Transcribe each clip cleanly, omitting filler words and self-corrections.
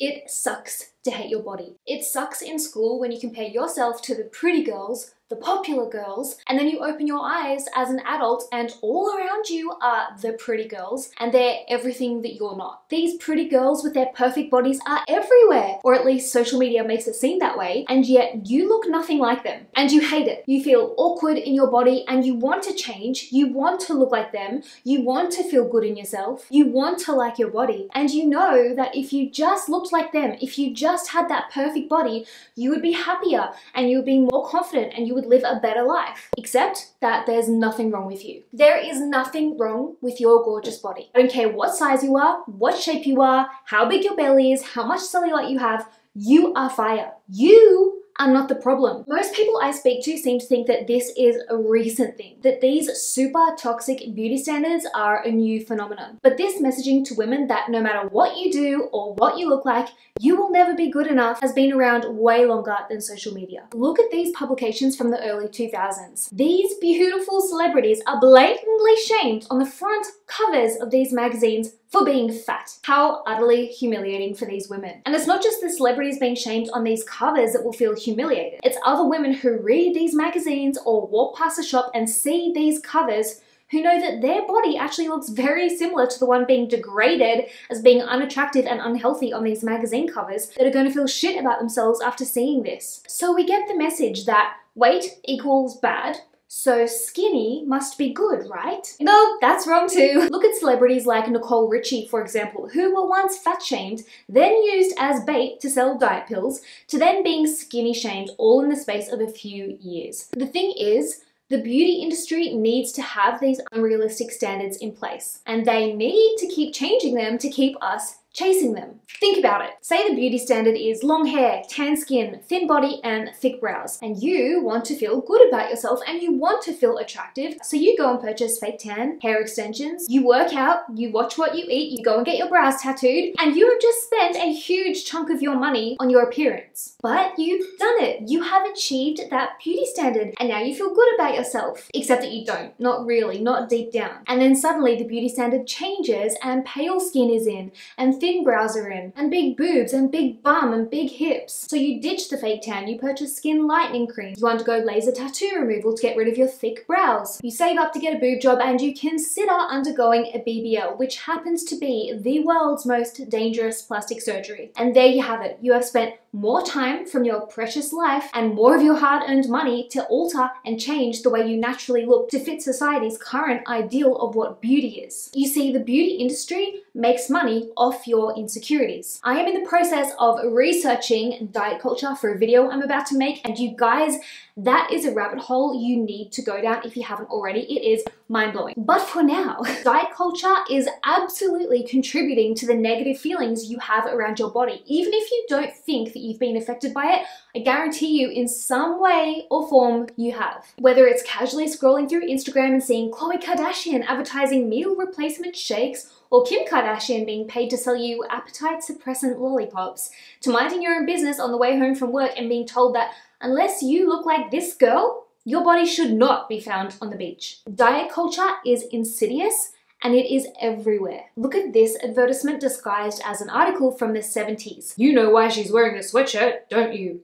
It sucks to hate your body. It sucks in school when you compare yourself to the pretty girls, the popular girls, and then you open your eyes as an adult and all around you are the pretty girls and they're everything that you're not. These pretty girls with their perfect bodies are everywhere, or at least social media makes it seem that way, and yet you look nothing like them and you hate it. You feel awkward in your body and you want to change, you want to look like them, you want to feel good in yourself, you want to like your body, and you know that if you just looked like them, if you just had that perfect body, you would be happier and you would be more confident and you would live a better life. Except that there's nothing wrong with you. There is nothing wrong with your gorgeous body. I don't care what size you are, what shape you are, how big your belly is, how much cellulite you have, you are fire. You are not the problem. Most people I speak to seem to think that this is a recent thing, that these super toxic beauty standards are a new phenomenon. But this messaging to women that no matter what you do or what you look like, you will never be good enough has been around way longer than social media. Look at these publications from the early 2000s. These beautiful celebrities are blatantly shamed on the front covers of these magazines for being fat. How utterly humiliating for these women. And it's not just the celebrities being shamed on these covers that will feel humiliated. It's other women who read these magazines or walk past a shop and see these covers who know that their body actually looks very similar to the one being degraded as being unattractive and unhealthy on these magazine covers, that are going to feel shit about themselves after seeing this. So we get the message that weight equals bad, so skinny must be good, right? No, that's wrong too. Look at celebrities like Nicole Richie, for example, who were once fat shamed, then used as bait to sell diet pills, to then being skinny shamed all in the space of a few years. The thing is, the beauty industry needs to have these unrealistic standards in place, and they need to keep changing them to keep us chasing them. Think about it. Say the beauty standard is long hair, tan skin, thin body, and thick brows, and you want to feel good about yourself and you want to feel attractive, so you go and purchase fake tan, hair extensions, you work out, you watch what you eat, you go and get your brows tattooed, and you have just spent a huge chunk of your money on your appearance. But you've done it. You have achieved that beauty standard, and now you feel good about yourself. Except that you don't. Not really. Not deep down. And then suddenly the beauty standard changes, and pale skin is in, and thin brows are in, and big boobs, and big bum, and big hips. So you ditch the fake tan, you purchase skin lightening cream, you undergo laser tattoo removal to get rid of your thick brows, you save up to get a boob job, and you consider undergoing a BBL, which happens to be the world's most dangerous plastic surgery. And there you have it. You have spent more time from your precious life and more of your hard-earned money to alter and change the way you naturally look to fit society's current ideal of what beauty is. You see, the beauty industry makes money off your insecurities. I am in the process of researching diet culture for a video I'm about to make, and you guys, that is a rabbit hole you need to go down if you haven't already. It is mind-blowing. But for now, diet culture is absolutely contributing to the negative feelings you have around your body. Even if you don't think that you've been affected by it, I guarantee you in some way or form you have. Whether it's casually scrolling through Instagram and seeing Khloe Kardashian advertising meal replacement shakes, or Kim Kardashian being paid to sell you appetite suppressant lollipops, to minding your own business on the way home from work and being told that unless you look like this girl, your body should not be found on the beach. Diet culture is insidious, and it is everywhere. Look at this advertisement disguised as an article from the 70s. You know why she's wearing a sweatshirt, don't you?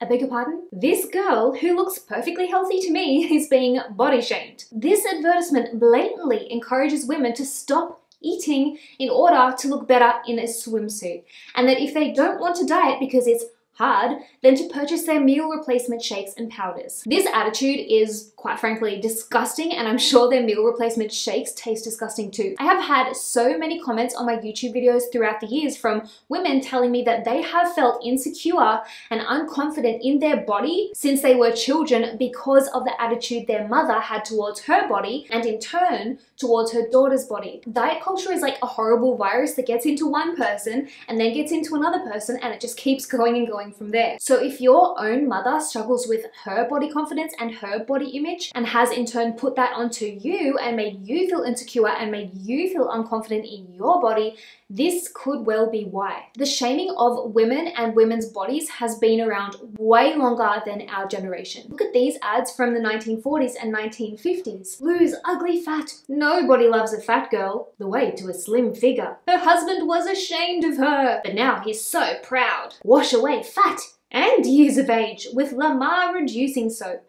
I beg your pardon? This girl, who looks perfectly healthy to me, is being body shamed. This advertisement blatantly encourages women to stop eating in order to look better in a swimsuit, and that if they don't want to diet because it's hard, then to purchase their meal replacement shakes and powders. This attitude is, quite frankly, disgusting, and I'm sure their meal replacement shakes taste disgusting too. I have had so many comments on my YouTube videos throughout the years from women telling me that they have felt insecure and unconfident in their body since they were children because of the attitude their mother had towards her body, and in turn towards her daughter's body. Diet culture is like a horrible virus that gets into one person and then gets into another person, and it just keeps going and going going from there. So if your own mother struggles with her body confidence and her body image and has in turn put that onto you and made you feel insecure and made you feel unconfident in your body, this could well be why. The shaming of women and women's bodies has been around way longer than our generation. Look at these ads from the 1940s and 1950s. Lose ugly fat. Nobody loves a fat girl. The way to a slim figure. Her husband was ashamed of her, but now he's so proud. Wash away fat and years of age with Lamar reducing soap.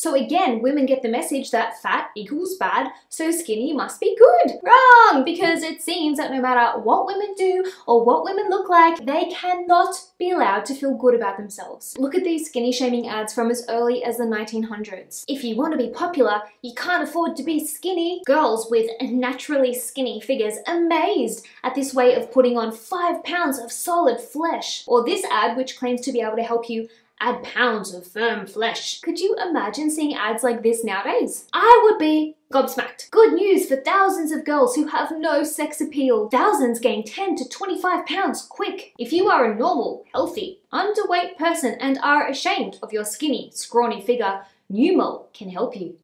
So again, women get the message that fat equals bad, so skinny must be good. Wrong! Because it seems that no matter what women do or what women look like, they cannot be allowed to feel good about themselves. Look at these skinny shaming ads from as early as the 1900s. If you want to be popular, you can't afford to be skinny. Girls with naturally skinny figures amazed at this way of putting on 5 pounds of solid flesh. Or this ad, which claims to be able to help you add pounds of firm flesh. Could you imagine seeing ads like this nowadays? I would be gobsmacked. Good news for thousands of girls who have no sex appeal. Thousands gain 10 to 25 pounds quick. If you are a normal, healthy, underweight person and are ashamed of your skinny, scrawny figure, Numol can help you.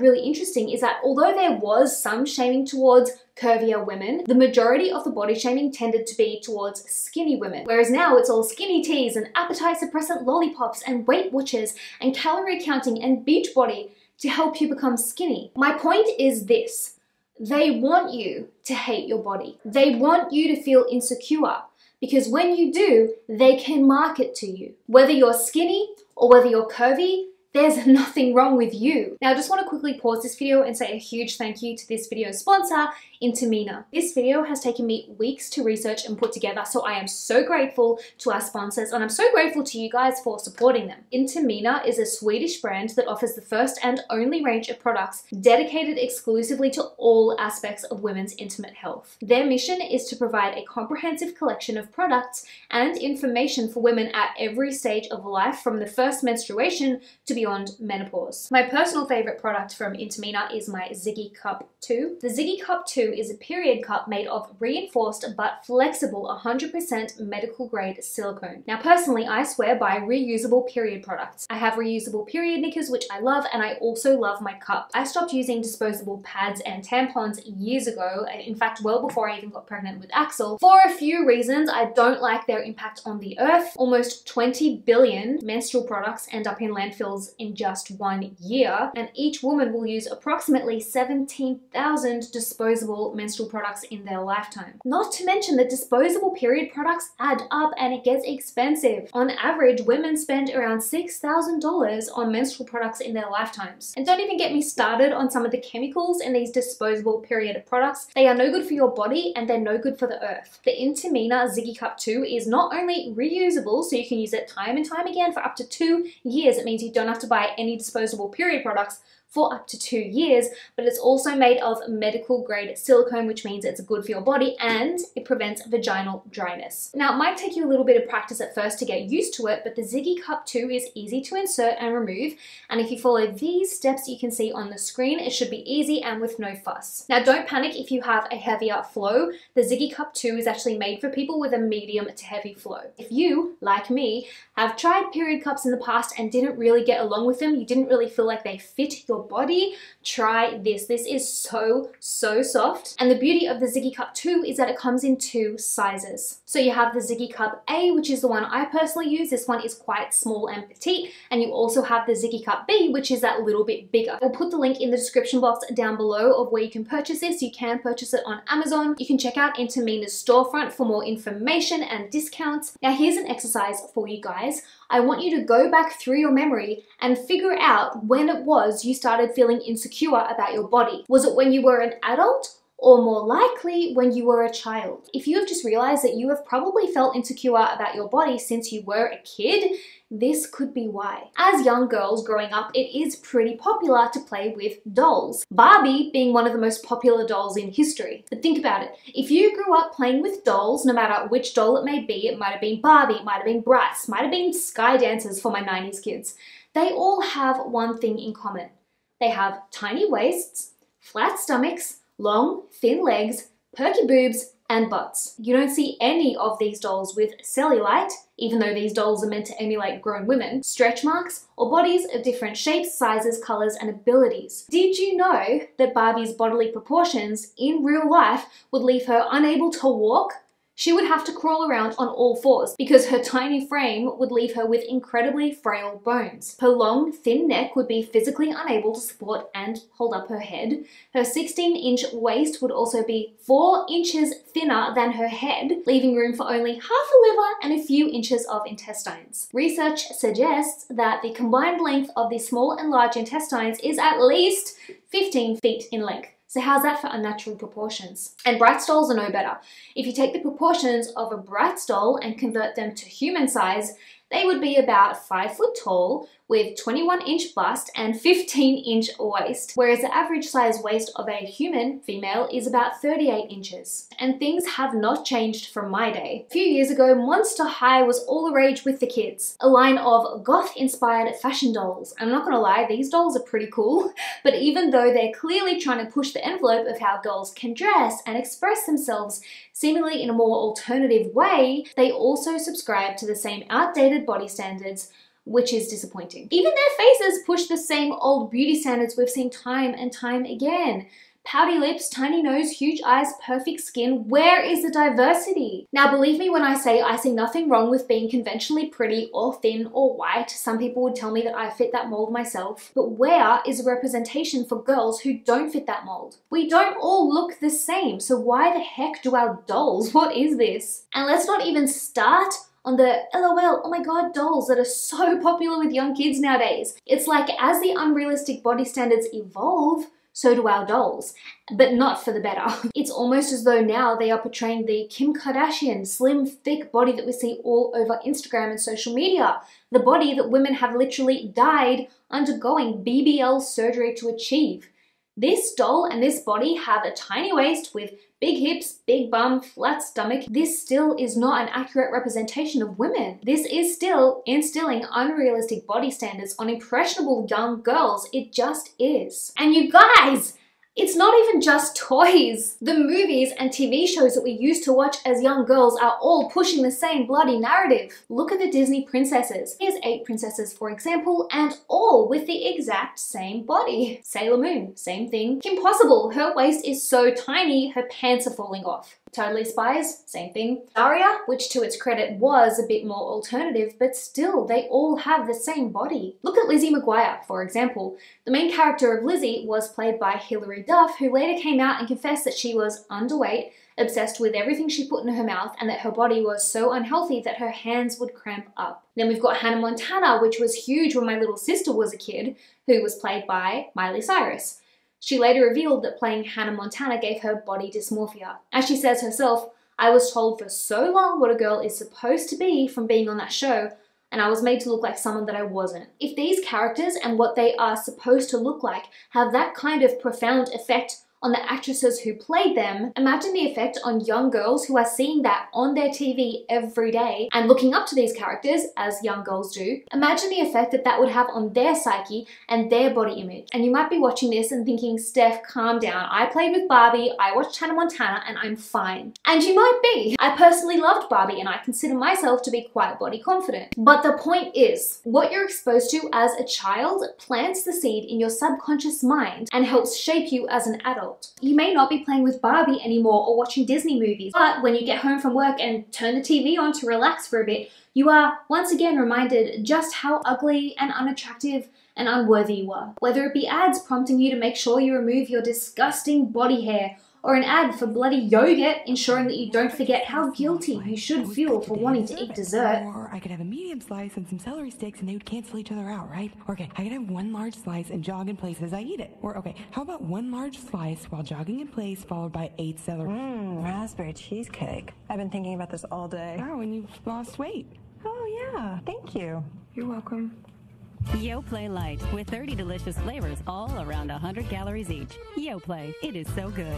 Really interesting is that although there was some shaming towards curvier women, the majority of the body shaming tended to be towards skinny women, whereas now it's all skinny teas and appetite suppressant lollipops and Weight Watchers and calorie counting and Beachbody to help you become skinny. My point is this: they want you to hate your body. They want you to feel insecure, because when you do, they can market to you. Whether you're skinny or whether you're curvy, there's nothing wrong with you. Now, I just want to quickly pause this video and say a huge thank you to this video's sponsor, Intimina. This video has taken me weeks to research and put together, so I am so grateful to our sponsors, and I'm so grateful to you guys for supporting them. Intimina is a Swedish brand that offers the first and only range of products dedicated exclusively to all aspects of women's intimate health. Their mission is to provide a comprehensive collection of products and information for women at every stage of life, from the first menstruation to beyond menopause. My personal favorite product from Intimina is my Ziggy Cup 2. The Ziggy Cup 2 is a period cup made of reinforced but flexible 100% medical grade silicone. Now, personally, I swear by reusable period products. I have reusable period knickers, which I love, and I also love my cup. I stopped using disposable pads and tampons years ago, in fact, well before I even got pregnant with Axel, for a few reasons. I don't like their impact on the earth. Almost 20 billion menstrual products end up in landfills in just 1 year, and each woman will use approximately 17,000 disposable menstrual products in their lifetime. Not to mention that disposable period products add up and it gets expensive. On average, women spend around $6,000 on menstrual products in their lifetimes. And don't even get me started on some of the chemicals in these disposable period products. They are no good for your body and they're no good for the earth. The Intimina Ziggy Cup 2 is not only reusable, so you can use it time and time again for up to 2 years. It means you don't have to buy any disposable period products for up to 2 years, but it's also made of medical grade silicone, which means it's good for your body and it prevents vaginal dryness. Now, it might take you a little bit of practice at first to get used to it, but the Ziggy Cup 2 is easy to insert and remove, and if you follow these steps you can see on the screen, it should be easy and with no fuss. Now, don't panic if you have a heavier flow. The Ziggy Cup 2 is actually made for people with a medium to heavy flow. If you, like me, have tried period cups in the past and didn't really get along with them, you didn't really feel like they fit your body, try this. This is so soft, and the beauty of the Ziggy Cup 2 is that it comes in 2 sizes. So you have the Ziggy Cup A, which is the one I personally use. This one is quite small and petite, and you also have the Ziggy Cup B, which is that little bit bigger. I'll put the link in the description box down below of where you can purchase this. You can purchase it on Amazon. You can check out Intimina's storefront for more information and discounts. Now, here's an exercise for you guys. I want you to go back through your memory and figure out when it was you started feeling insecure about your body. Was it when you were an adult, or more likely when you were a child. If you have just realized that you have probably felt insecure about your body since you were a kid, this could be why. As young girls growing up, it is pretty popular to play with dolls, Barbie being one of the most popular dolls in history. But think about it. If you grew up playing with dolls, no matter which doll it may be, it might have been Barbie, it might have been Bratz, might have been Sky Dancers for my 90s kids, they all have one thing in common. They have tiny waists, flat stomachs, long, thin legs, perky boobs, and butts. You don't see any of these dolls with cellulite, even though these dolls are meant to emulate grown women, stretch marks, or bodies of different shapes, sizes, colors, and abilities. Did you know that Barbie's bodily proportions in real life would leave her unable to walk? She would have to crawl around on all fours because her tiny frame would leave her with incredibly frail bones. Her long, thin neck would be physically unable to support and hold up her head. Her 16-inch waist would also be 4 inches thinner than her head, leaving room for only half a liver and a few inches of intestines. Research suggests that the combined length of the small and large intestines is at least 15 feet in length. So how's that for unnatural proportions? And Bratz dolls are no better. If you take the proportions of a Bratz doll and convert them to human size, they would be about 5 foot tall with 21-inch bust and 15-inch waist, whereas the average size waist of a human female is about 38 inches. And things have not changed from my day. A few years ago, Monster High was all the rage with the kids, a line of goth-inspired fashion dolls. I'm not gonna lie, these dolls are pretty cool, but even though they're clearly trying to push the envelope of how girls can dress and express themselves seemingly in a more alternative way, they also subscribe to the same outdated body standards, which is disappointing. Even their faces push the same old beauty standards we've seen time and time again. Pouty lips, tiny nose, huge eyes, perfect skin. Where is the diversity? Now, believe me when I say I see nothing wrong with being conventionally pretty or thin or white. Some people would tell me that I fit that mold myself. But where is a representation for girls who don't fit that mold? We don't all look the same, so why the heck do our dolls? What is this? And let's not even start on the LOL, oh my god, dolls that are so popular with young kids nowadays. It's like as the unrealistic body standards evolve, so do our dolls, but not for the better. It's almost as though now they are portraying the Kim Kardashian slim, thick body that we see all over Instagram and social media, the body that women have literally died undergoing BBL surgery to achieve. This doll and this body have a tiny waist with big hips, big bum, flat stomach. This still is not an accurate representation of women. This is still instilling unrealistic body standards on impressionable young girls. It just is. And you guys, it's not even just toys. The movies and TV shows that we used to watch as young girls are all pushing the same bloody narrative. Look at the Disney princesses. Here's 8 princesses, for example, and all with the exact same body. Sailor Moon, same thing. Kim Possible, her waist is so tiny, her pants are falling off. Totally Spies, same thing. Daria, which to its credit was a bit more alternative, but still they all have the same body. Look at Lizzie McGuire, for example. The main character of Lizzie was played by Hilary Duff, who later came out and confessed that she was underweight, obsessed with everything she put in her mouth, and that her body was so unhealthy that her hands would cramp up. Then we've got Hannah Montana, which was huge when my little sister was a kid, who was played by Miley Cyrus. She later revealed that playing Hannah Montana gave her body dysmorphia. As she says herself, I was told for so long what a girl is supposed to be from being on that show, and I was made to look like someone that I wasn't. If these characters and what they are supposed to look like have that kind of profound effect on the actresses who played them, imagine the effect on young girls who are seeing that on their TV every day and looking up to these characters, as young girls do. Imagine the effect that that would have on their psyche and their body image. And you might be watching this and thinking, Steph, calm down. I played with Barbie, I watched Hannah Montana, and I'm fine. And you might be. I personally loved Barbie and I consider myself to be quite body confident. But the point is, what you're exposed to as a child plants the seed in your subconscious mind and helps shape you as an adult. You may not be playing with Barbie anymore or watching Disney movies, but when you get home from work and turn the TV on to relax for a bit, you are once again reminded just how ugly and unattractive and unworthy you were. Whether it be ads prompting you to make sure you remove your disgusting body hair, or an ad for bloody yogurt ensuring that you don't forget how guilty you should feel for wanting to eat dessert. Or I could have a medium slice and some celery sticks and they would cancel each other out, right? Or okay, I could have one large slice and jog in place as I eat it. Or okay, how about one large slice while jogging in place followed by 8 celery. Raspberry cheesecake. I've been thinking about this all day. Oh, and you've lost weight. Oh yeah, thank you. You're welcome. YoPlay Light with 30 delicious flavors all around 100 calories each. YoPlay, it is so good.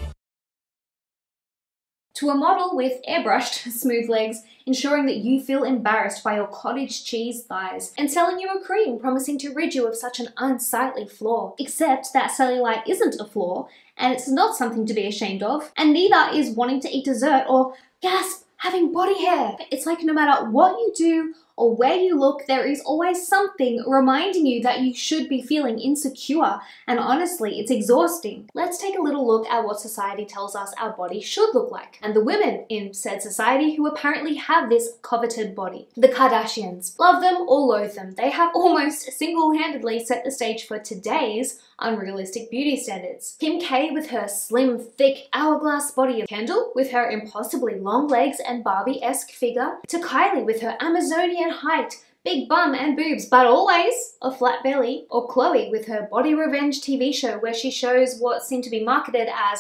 To a model with airbrushed, smooth legs, ensuring that you feel embarrassed by your cottage cheese thighs, and selling you a cream promising to rid you of such an unsightly flaw. Except that cellulite isn't a flaw, and it's not something to be ashamed of, and neither is wanting to eat dessert or, gasp, having body hair. It's like no matter what you do or where you look, there is always something reminding you that you should be feeling insecure, and honestly, it's exhausting. Let's take a little look at what society tells us our body should look like, and the women in said society who apparently have this coveted body. The Kardashians. Love them or loathe them, they have almost single-handedly set the stage for today's unrealistic beauty standards. Kim K with her slim, thick, hourglass body, Kendall with her impossibly long legs and Barbie-esque figure, to Kylie with her Amazonian height, big bum and boobs, but always a flat belly, or Chloe with her body revenge TV show where she shows what seem to be marketed as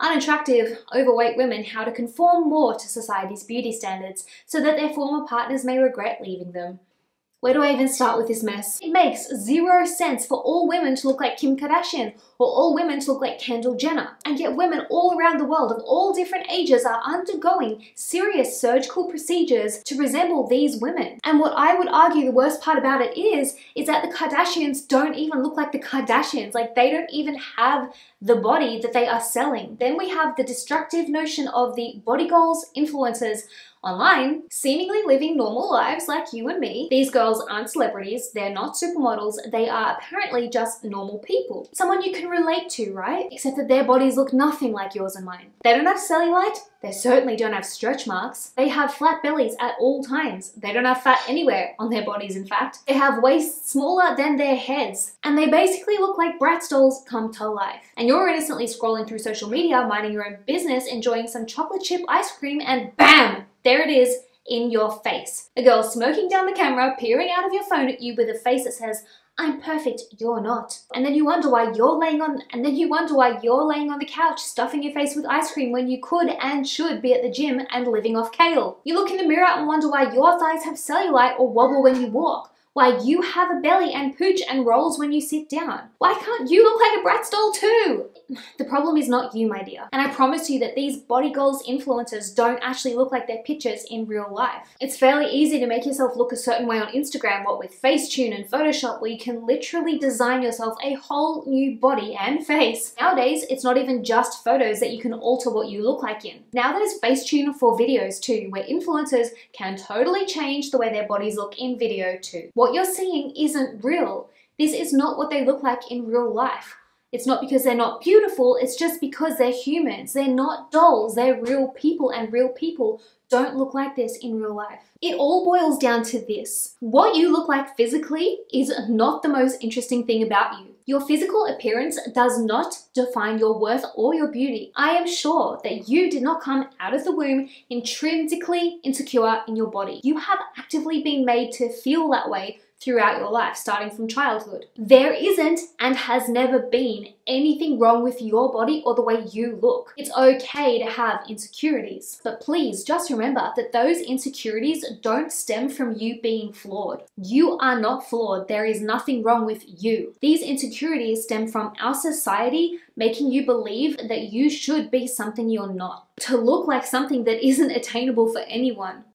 unattractive, overweight women how to conform more to society's beauty standards so that their former partners may regret leaving them. Where do I even start with this mess? It makes zero sense for all women to look like Kim Kardashian or all women to look like Kendall Jenner. And yet women all around the world of all different ages are undergoing serious surgical procedures to resemble these women. And what I would argue the worst part about it is that the Kardashians don't even look like the Kardashians. Like, they don't even have the body that they are selling. Then we have the destructive notion of the body goals influencers online, seemingly living normal lives like you and me. These girls aren't celebrities, they're not supermodels, they are apparently just normal people. Someone you can relate to, right? Except that their bodies look nothing like yours and mine. They don't have cellulite, they certainly don't have stretch marks. They have flat bellies at all times. They don't have fat anywhere on their bodies, in fact. They have waists smaller than their heads. And they basically look like Bratz dolls come to life. And you're innocently scrolling through social media, minding your own business, enjoying some chocolate chip ice cream, and BAM! There it is, in your face. A girl smoking down the camera, peering out of your phone at you with a face that says, "I'm perfect, you're not." And then you wonder why you're laying on the couch, stuffing your face with ice cream when you could and should be at the gym and living off kale. You look in the mirror and wonder why your thighs have cellulite or wobble when you walk, why you have a belly and pooch and rolls when you sit down. Why can't you look like a Bratz doll too? The problem is not you, my dear. And I promise you that these body goals influencers don't actually look like their pictures in real life. It's fairly easy to make yourself look a certain way on Instagram, what with Facetune and Photoshop, where you can literally design yourself a whole new body and face. Nowadays, it's not even just photos that you can alter what you look like in. Now there's Facetune for videos too, where influencers can totally change the way their bodies look in video too. What you're seeing isn't real. This is not what they look like in real life. It's not because they're not beautiful, it's just because they're humans. They're not dolls, they're real people, and real people don't look like this in real life. It all boils down to this. What you look like physically is not the most interesting thing about you. Your physical appearance does not define your worth or your beauty. I am sure that you did not come out of the womb intrinsically insecure in your body. You have actively been made to feel that way throughout your life, starting from childhood. There isn't and has never been anything wrong with your body or the way you look. It's okay to have insecurities, but please just remember that those insecurities don't stem from you being flawed. You are not flawed. There is nothing wrong with you. These insecurities stem from our society making you believe that you should be something you're not, to look like something that isn't attainable for anyone.